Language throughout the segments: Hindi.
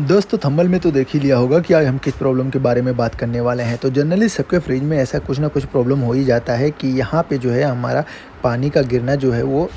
दोस्तों थंबनेल में तो देख ही लिया होगा कि आज हम किस प्रॉब्लम के बारे में बात करने वाले हैं। तो जनरली सबके फ्रिज में ऐसा कुछ ना कुछ प्रॉब्लम हो ही जाता है कि यहाँ पे जो है हमारा पानी का गिरना जो है वो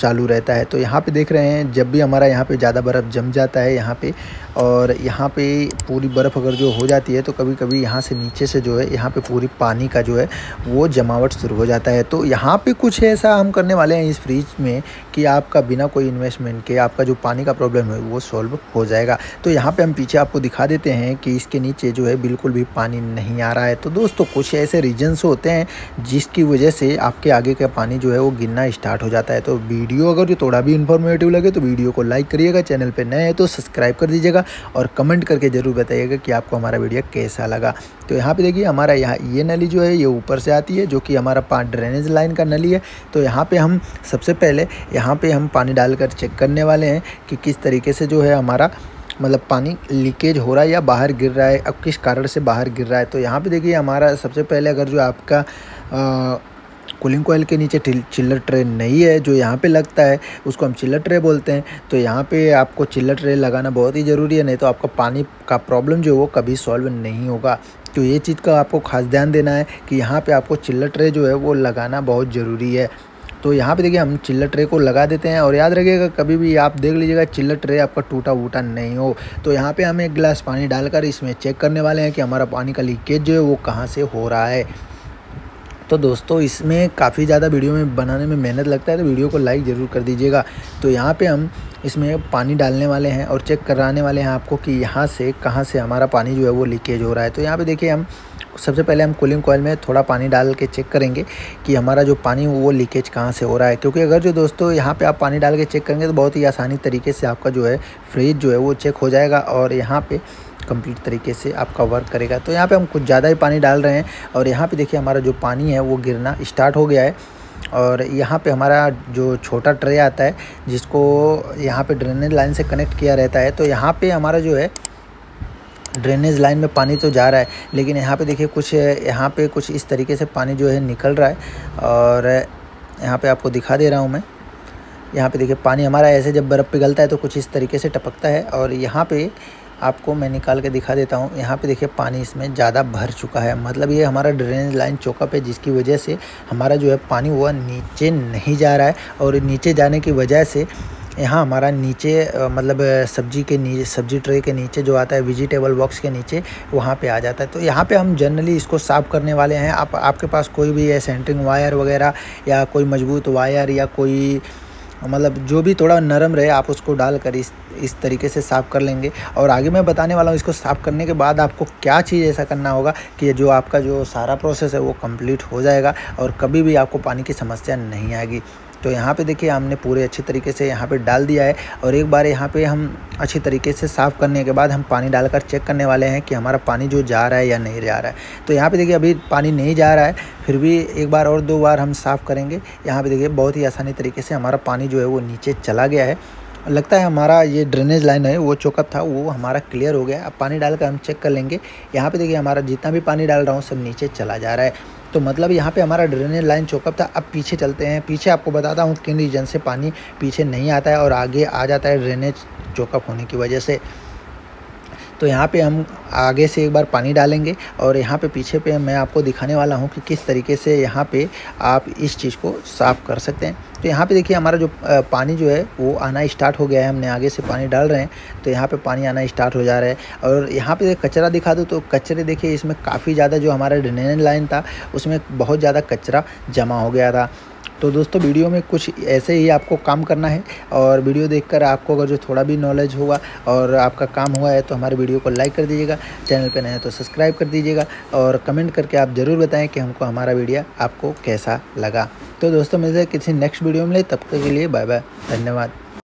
चालू रहता है। तो यहाँ पे देख रहे हैं जब भी हमारा यहाँ पे ज़्यादा बर्फ़ जम जाता है यहाँ पे, और यहाँ पे पूरी बर्फ़ अगर जो हो जाती है तो कभी कभी यहाँ से नीचे से जो है यहाँ पे पूरी पानी का जो है वो जमावट शुरू हो जाता है। तो यहाँ पे कुछ ऐसा हम करने वाले हैं इस फ्रिज में कि आपका बिना कोई इन्वेस्टमेंट के आपका जो पानी का प्रॉब्लम है वो सॉल्व हो जाएगा। तो यहाँ पर हम पीछे आपको दिखा देते हैं कि इसके नीचे जो है बिल्कुल भी पानी नहीं आ रहा है। तो दोस्तों कुछ ऐसे रीजन्स होते हैं जिसकी वजह से आपके आगे का पानी जो है वो गिरना स्टार्ट हो जाता है। तो वीडियो अगर जो थोड़ा भी इन्फॉर्मेटिव लगे तो वीडियो को लाइक करिएगा, चैनल पे नए हैं तो सब्सक्राइब कर दीजिएगा और कमेंट करके ज़रूर बताइएगा कि आपको हमारा वीडियो कैसा लगा। तो यहाँ पे देखिए हमारा यहाँ ये नली जो है ये ऊपर से आती है, जो कि हमारा ड्रेनेज लाइन का नली है। तो यहाँ पर हम सबसे पहले यहाँ पर हम पानी डालकर चेक करने वाले हैं कि किस तरीके से जो है हमारा मतलब पानी लीकेज हो रहा है या बाहर गिर रहा है, अब किस कारण से बाहर गिर रहा है। तो यहाँ पर देखिए हमारा सबसे पहले अगर जो आपका कूलिंग कोयल के नीचे चिल्लर ट्रे नहीं है जो यहाँ पे लगता है, उसको हम चिल्लर ट्रे बोलते हैं। तो यहाँ पे आपको चिल्लर ट्रे लगाना बहुत ही ज़रूरी है, नहीं तो आपका पानी का प्रॉब्लम जो है वो कभी सॉल्व नहीं होगा। तो ये चीज़ का आपको खास ध्यान देना है कि यहाँ पे आपको चिल्लर ट्रे जो है वो लगाना बहुत ज़रूरी है। तो यहाँ पे देखिए हम चिल्लर ट्रे को लगा देते हैं, और याद रखिएगा कभी भी आप देख लीजिएगा चिल्लर ट्रे आपका टूटा वूटा नहीं हो। तो यहाँ पे हम एक गिलास पानी डालकर इसमें चेक करने वाले हैं कि हमारा पानी का लीकेज जो है वो कहाँ से हो रहा है। तो दोस्तों इसमें काफ़ी ज़्यादा वीडियो में बनाने में मेहनत लगता है, तो वीडियो को लाइक ज़रूर कर दीजिएगा। तो यहाँ पे हम इसमें पानी डालने वाले हैं और चेक कराने वाले हैं आपको कि यहाँ से कहाँ से हमारा पानी जो है वो लीकेज हो रहा है। तो यहाँ पे देखिए हम सबसे पहले हम कूलिंग कोयल में थोड़ा पानी डाल के चेक करेंगे कि हमारा जो पानी वो लीकेज कहाँ से हो रहा है, क्योंकि अगर जो दोस्तों यहाँ पे आप पानी डाल के चेक करेंगे तो बहुत ही आसानी तरीके से आपका जो है फ्रिज जो है वो चेक हो जाएगा और यहाँ पे कंप्लीट तरीके से आपका वर्क करेगा। तो यहाँ पे हम कुछ ज़्यादा ही पानी डाल रहे हैं और यहाँ पे देखिए हमारा जो पानी है वो गिरना स्टार्ट हो गया है। और यहाँ पे हमारा जो छोटा ट्रे आता है जिसको यहाँ पे ड्रेनेज लाइन से कनेक्ट किया रहता है, तो यहाँ पे हमारा जो है ड्रेनेज लाइन में पानी तो जा रहा है, लेकिन यहाँ पर देखिए कुछ यहाँ पर कुछ इस तरीके से पानी जो है निकल रहा है। और यहाँ पर आपको दिखा दे रहा हूँ मैं, यहाँ पर देखिए पानी हमारा ऐसे जब बर्फ़ पिघलता है तो कुछ इस तरीके से टपकता है। और यहाँ पर आपको मैं निकाल के दिखा देता हूँ, यहाँ पे देखिए पानी इसमें ज़्यादा भर चुका है, मतलब ये हमारा ड्रेनेज लाइन चौकअप है, जिसकी वजह से हमारा जो है पानी वह नीचे नहीं जा रहा है। और नीचे जाने की वजह से यहाँ हमारा नीचे मतलब सब्जी ट्रे के नीचे जो आता है वेजिटेबल बॉक्स के नीचे वहाँ पे आ जाता है। तो यहाँ पे हम जनरली इसको साफ़ करने वाले हैं। आपके पास कोई भी सेंटरिंग वायर वगैरह या कोई मजबूत वायर या कोई मतलब जो भी थोड़ा नरम रहे आप उसको डालकर इस तरीके से साफ़ कर लेंगे। और आगे मैं बताने वाला हूँ इसको साफ़ करने के बाद आपको क्या चीज़ ऐसा करना होगा कि जो आपका जो सारा प्रोसेस है वो कंप्लीट हो जाएगा और कभी भी आपको पानी की समस्या नहीं आएगी। तो यहाँ पे देखिए हमने पूरे अच्छे तरीके से यहाँ पे डाल दिया है, और एक बार यहाँ पे हम अच्छे तरीके से साफ़ करने के बाद हम पानी डालकर चेक करने वाले हैं कि हमारा पानी जो जा रहा है या नहीं जा रहा है। तो यहाँ पे देखिए अभी पानी नहीं जा रहा है, फिर भी एक बार और दो बार हम साफ़ करेंगे। यहाँ पे देखिए बहुत ही आसानी तरीके से हमारा पानी जो है वो नीचे चला गया है। लगता है हमारा ये ड्रेनेज लाइन है वो चौकअप था वो हमारा क्लियर हो गया। अब पानी डालकर हम चेक कर लेंगे। यहाँ पे देखिए हमारा जितना भी पानी डाल रहा हूँ सब नीचे चला जा रहा है। तो मतलब यहाँ पे हमारा ड्रेनेज लाइन चौकअप था। अब पीछे चलते हैं, पीछे आपको बताता हूँ किन रीजन से पानी पीछे नहीं आता है और आगे आ जाता है ड्रेनेज चौकअप होने की वजह से। तो यहाँ पे हम आगे से एक बार पानी डालेंगे और यहाँ पे पीछे पे मैं आपको दिखाने वाला हूँ कि किस तरीके से यहाँ पे आप इस चीज़ को साफ़ कर सकते हैं। तो यहाँ पे देखिए हमारा जो पानी जो है वो आना स्टार्ट हो गया है, हमने आगे से पानी डाल रहे हैं तो यहाँ पे पानी आना स्टार्ट हो जा रहा है। और यहाँ पे कचरा दिखा दो तो कचरे देखिए इसमें काफ़ी ज़्यादा जो हमारा ड्रेनेज लाइन था उसमें बहुत ज़्यादा कचरा जमा हो गया था। तो दोस्तों वीडियो में कुछ ऐसे ही आपको काम करना है, और वीडियो देखकर आपको अगर जो थोड़ा भी नॉलेज होगा और आपका काम हुआ है तो हमारे वीडियो को लाइक कर दीजिएगा, चैनल पर नए हैं तो सब्सक्राइब कर दीजिएगा और कमेंट करके आप ज़रूर बताएं कि हमको हमारा वीडियो आपको कैसा लगा। तो दोस्तों मिलते हैं किसी नेक्स्ट वीडियो में, तब तक के लिए बाय बाय, धन्यवाद।